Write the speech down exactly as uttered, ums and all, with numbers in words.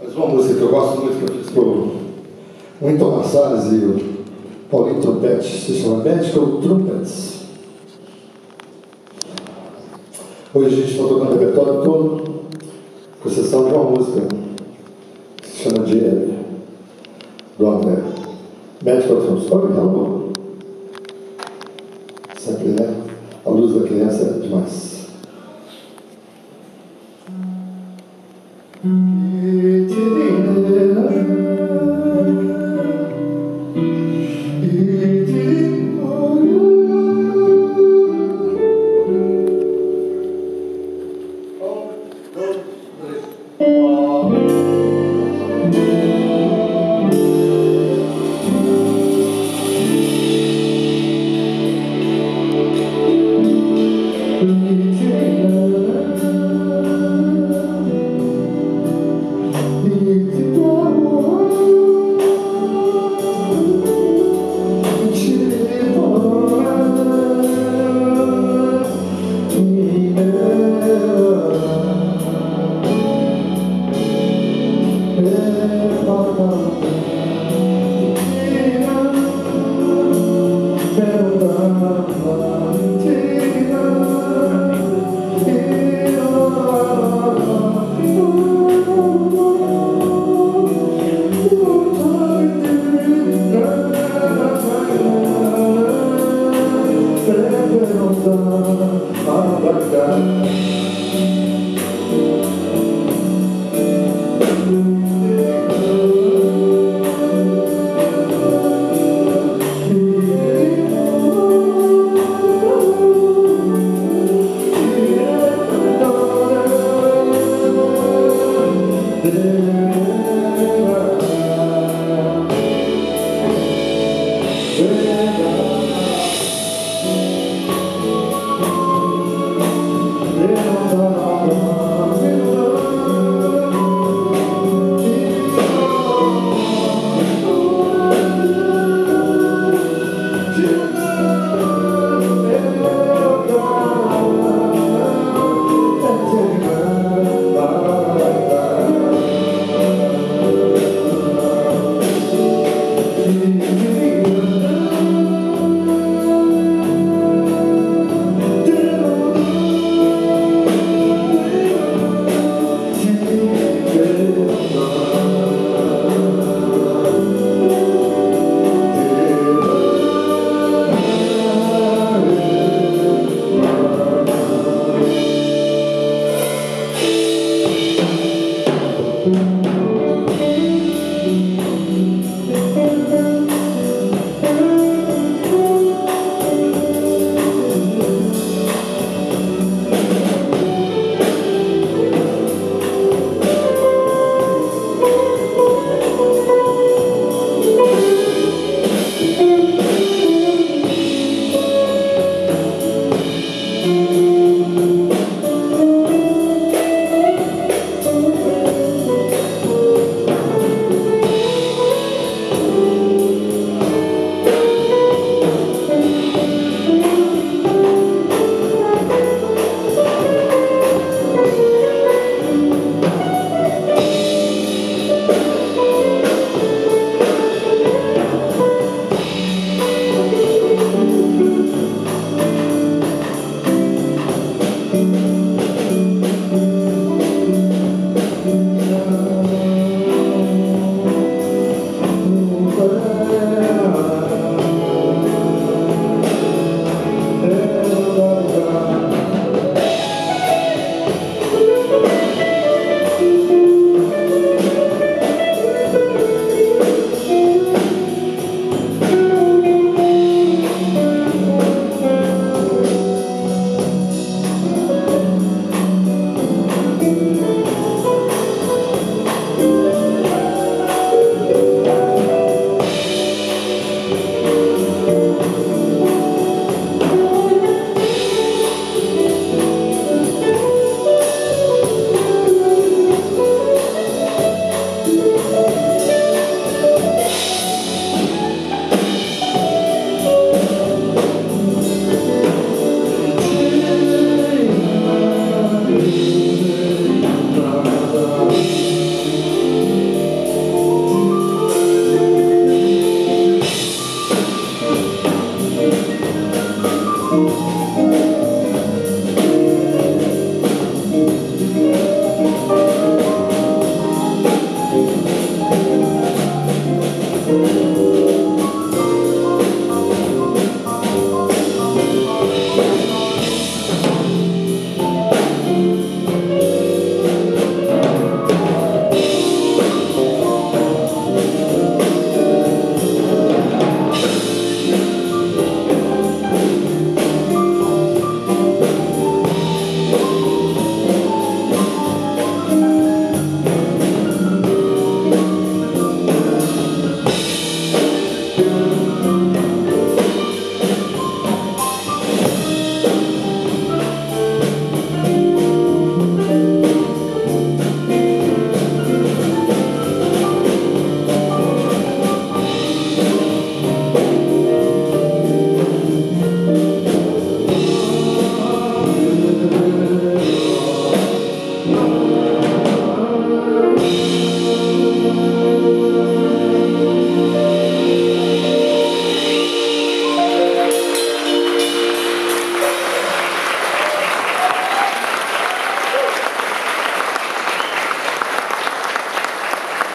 Mais uma música que eu gosto muito, que eu fiz com o Winton Marsalis e o Paulinho Trompete, se chama Medical Trumpets. Hoje a gente está tocando o repertório todo, com exceção de uma música, que se chama J B do André. Medical Trumpets. Olha que amor! Sempre, né? A luz da criança é demais. Yeah.